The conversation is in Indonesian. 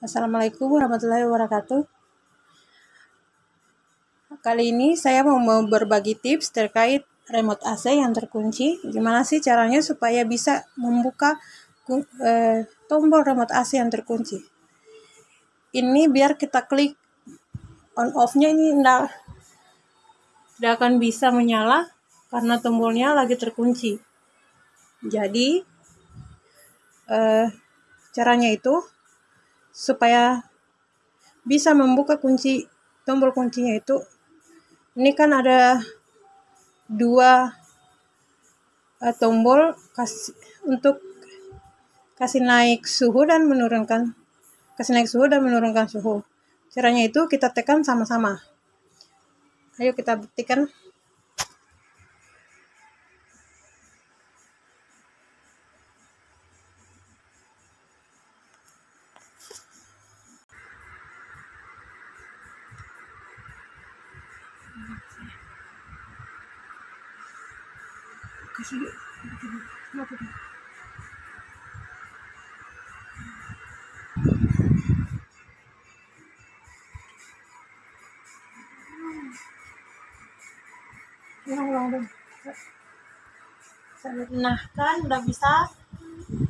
Assalamualaikum warahmatullahi wabarakatuh. Kali ini saya mau berbagi tips terkait remote AC yang terkunci. Gimana sih caranya supaya bisa membuka tombol remote AC yang terkunci? Ini biar kita klik on off-nya ini tidak akan bisa menyala karena tombolnya lagi terkunci. Jadi caranya itu supaya bisa membuka kunci, tombol kuncinya itu ini kan ada dua tombol untuk kasih naik suhu dan menurunkan suhu. Caranya itu kita tekan sama-sama. Ayo kita buktikan. Nah kan udah bisa.